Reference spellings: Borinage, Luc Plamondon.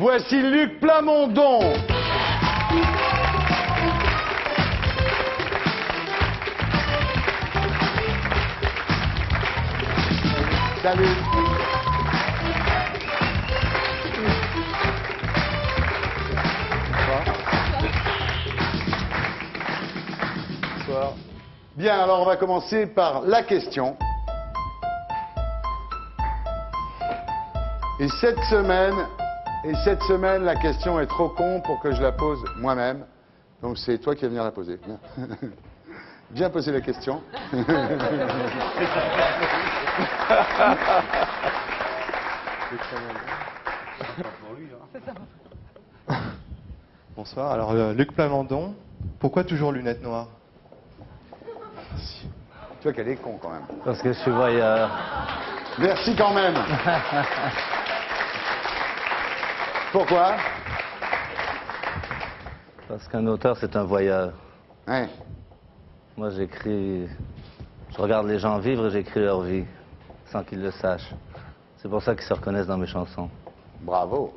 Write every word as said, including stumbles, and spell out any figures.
Voici Luc Plamondon. Salut. Bonsoir. Bien, alors on va commencer par la question. Et cette semaine, et cette semaine, la question est trop con pour que je la pose moi-même. Donc c'est toi qui vas venir la poser. Bien, bien poser la question. Bonsoir. Alors euh, Luc Plamondon, pourquoi toujours lunettes noires? Tu vois qu'elle est con quand même. Parce que je vois. Euh... Merci quand même. Pourquoi? Parce qu'un auteur, c'est un voyeur. Ouais. Moi, j'écris... Je regarde les gens vivre et j'écris leur vie, sans qu'ils le sachent. C'est pour ça qu'ils se reconnaissent dans mes chansons. Bravo.